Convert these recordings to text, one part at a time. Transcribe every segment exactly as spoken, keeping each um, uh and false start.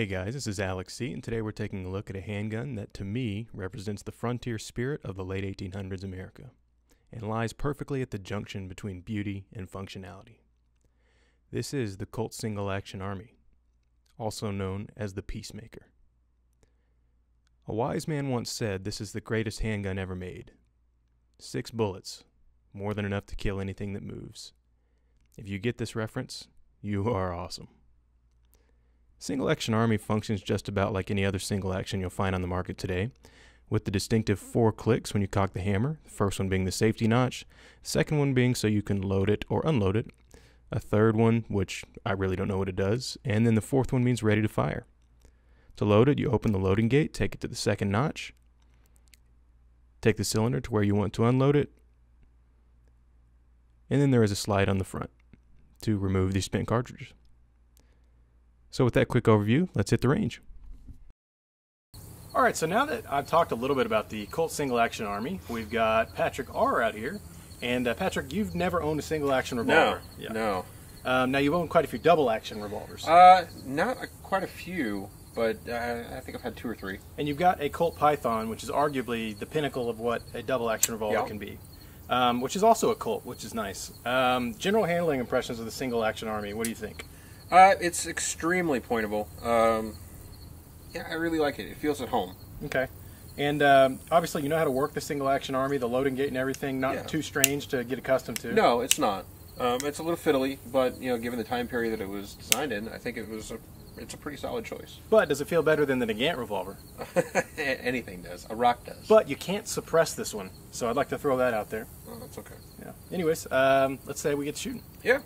Hey guys, this is Alex C, and today we're taking a look at a handgun that, to me, represents the frontier spirit of the late eighteen hundreds America, and lies perfectly at the junction between beauty and functionality. This is the Colt Single Action Army, also known as the Peacemaker. A wise man once said this is the greatest handgun ever made. Six bullets, more than enough to kill anything that moves. If you get this reference, you are awesome. Single Action Army functions just about like any other single action you'll find on the market today, with the distinctive four clicks when you cock the hammer, the first one being the safety notch, the second one being so you can load it or unload it, a third one, which I really don't know what it does, and then the fourth one means ready to fire. To load it, you open the loading gate, take it to the second notch, take the cylinder to where you want to unload it, and then there is a slide on the front to remove the spent cartridges. So with that quick overview, let's hit the range. All right, so now that I've talked a little bit about the Colt Single Action Army, we've got Patrick R out here. And uh, Patrick, you've never owned a single action revolver. No, yeah. no. Um, now you've owned quite a few double action revolvers. Uh, not a, quite a few, but uh, I think I've had two or three. And you've got a Colt Python, which is arguably the pinnacle of what a double action revolver yep. can be. Um, which is also a Colt, which is nice. Um, general handling impressions of the Single Action Army, what do you think? Uh, it's extremely pointable. Um, yeah, I really like it. It feels at home. Okay. And um, obviously you know how to work the Single Action Army, the loading gate and everything. Not yeah. too strange to get accustomed to. No, it's not. Um, it's a little fiddly, but you know, given the time period that it was designed in, I think it was a, it's a pretty solid choice. But does it feel better than the Nagant revolver? Anything does. A rock does. But you can't suppress this one, so I'd like to throw that out there. Oh, that's okay. Yeah. Anyways, um, let's say we get to shooting. Yeah.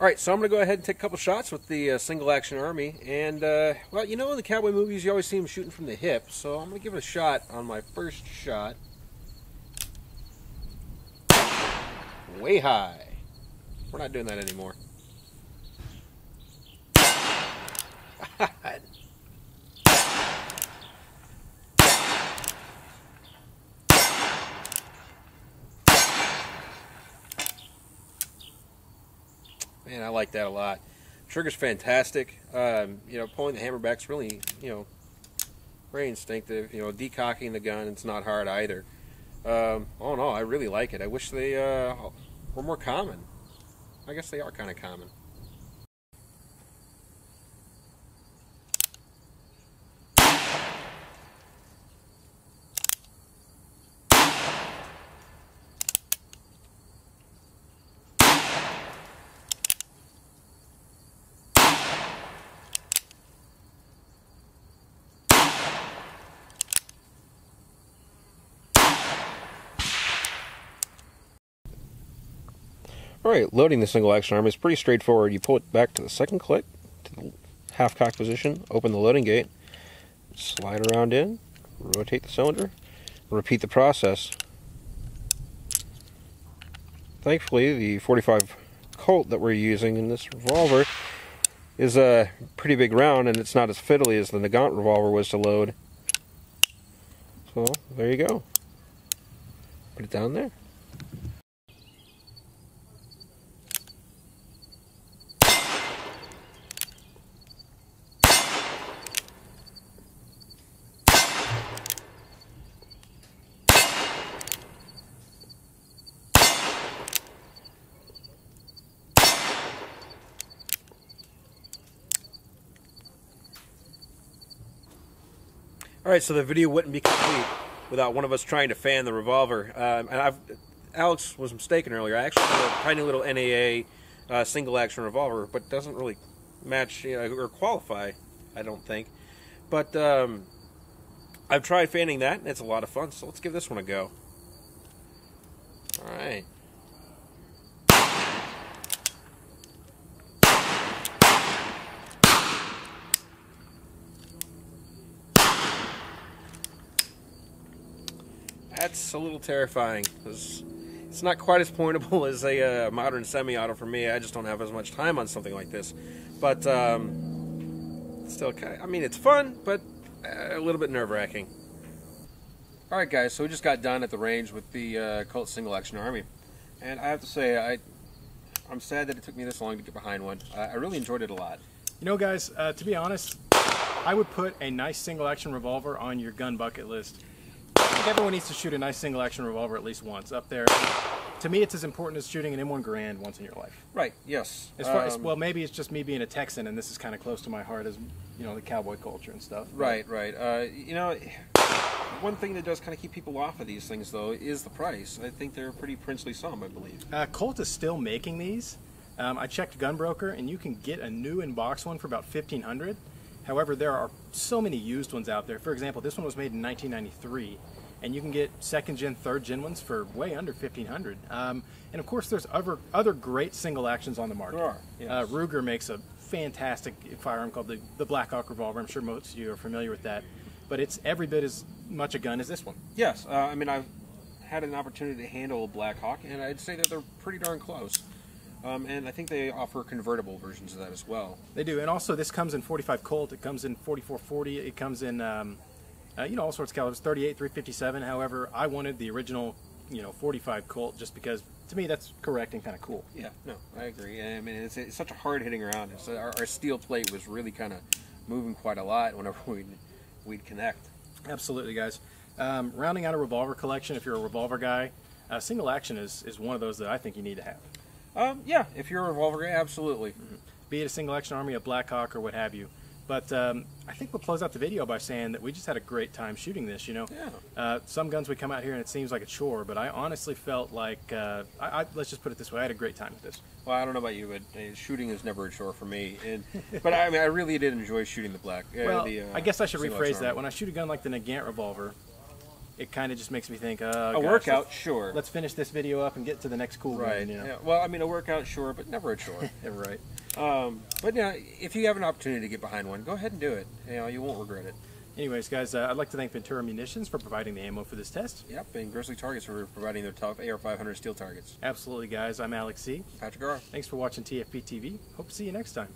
Alright, so I'm going to go ahead and take a couple shots with the uh, Single Action Army, and, uh, well, you know in the cowboy movies you always see them shooting from the hip, so I'm going to give it a shot on my first shot. Way high. We're not doing that anymore. God. Man, I like that a lot. Trigger's fantastic. Um, you know, pulling the hammer back's really, you know, very instinctive. You know, decocking the gun, it's not hard either. Um, oh no, I really like it. I wish they uh, were more common. I guess they are kind of common. Alright, loading the Single Action Army is pretty straightforward. You pull it back to the second click, to the half cock position, open the loading gate, slide around in, rotate the cylinder, and repeat the process. Thankfully, the forty-five Colt that we're using in this revolver is a pretty big round, and it's not as fiddly as the Nagant revolver was to load. So, there you go. Put it down there. Alright, so the video wouldn't be complete without one of us trying to fan the revolver. Um, and I've, Alex was mistaken earlier. I actually have a tiny little N A A uh, single action revolver, but it doesn't really match you know, or qualify, I don't think. But um, I've tried fanning that, and it's a lot of fun, so let's give this one a go. Alright. That's a little terrifying. It's, it's not quite as pointable as a uh, modern semi-auto for me. I just don't have as much time on something like this. But um, still, kind of, I mean, it's fun, but a little bit nerve-wracking. All right, guys. So we just got done at the range with the uh, Colt Single Action Army, and I have to say, I I'm sad that it took me this long to get behind one. I, I really enjoyed it a lot. You know, guys, uh, to be honest, I would put a nice single action revolver on your gun bucket list. I think everyone needs to shoot a nice single action revolver at least once up there. To me, it's as important as shooting an M one Garand once in your life. Right, yes. As far um, as, well, maybe it's just me being a Texan and this is kind of close to my heart as, you know, the cowboy culture and stuff. Right, right. Uh, you know, one thing that does kind of keep people off of these things, though, is the price. I think they're a pretty princely sum, I believe. Uh, Colt is still making these. Um, I checked GunBroker, and you can get a new in-box one for about fifteen hundred dollars. However, there are so many used ones out there. For example, this one was made in nineteen ninety-three. And you can get second gen, third gen ones for way under fifteen hundred dollars. Um, and of course, there's other other great single actions on the market. There are, yes. uh, Ruger makes a fantastic firearm called the, the Blackhawk revolver. I'm sure most of you are familiar with that. But it's every bit as much a gun as this one. Yes, uh, I mean, I've had an opportunity to handle Blackhawk, and I'd say that they're pretty darn close. Um, and I think they offer convertible versions of that as well. They do, and also this comes in forty-five Colt, it comes in forty-four forty, it comes in... Um, Uh, you know, all sorts of calibers, thirty-eight, three fifty-seven. However, I wanted the original, you know, forty-five Colt just because, to me, that's correct and kind of cool. Yeah, no, I agree. I mean, it's, it's such a hard-hitting round. It's, our, our steel plate was really kind of moving quite a lot whenever we'd, we'd connect. Absolutely, guys. Um, rounding out a revolver collection, if you're a revolver guy, uh, single action is, is one of those that I think you need to have. Um, yeah, if you're a revolver guy, absolutely. Mm-hmm. Be it a single action army, a Blackhawk, or what have you. But um, I think we'll close out the video by saying that we just had a great time shooting this, you know. Yeah. Uh, some guns we come out here and it seems like a chore, but I honestly felt like, uh, I, I, let's just put it this way, I had a great time with this. Well, I don't know about you, but uh, shooting is never a chore for me. And, but I mean, I really did enjoy shooting the black. Uh, well, the, uh, I guess I should rephrase that. When I shoot a gun like the Nagant revolver, it kind of just makes me think, uh, a gosh, workout, let's, sure. Let's finish this video up and get to the next cool right. one. You know? Yeah. Well, I mean, a workout, sure, but never a chore. Yeah, right. Um, but yeah, if you have an opportunity to get behind one, go ahead and do it. You know, you won't regret it. Anyways, guys, uh, I'd like to thank Ventura Munitions for providing the ammo for this test. Yep, and Grizzly Targets for providing their tough A R five hundred steel targets. Absolutely, guys. I'm Alex C. Patrick R. Thanks for watching T F B T V. Hope to see you next time.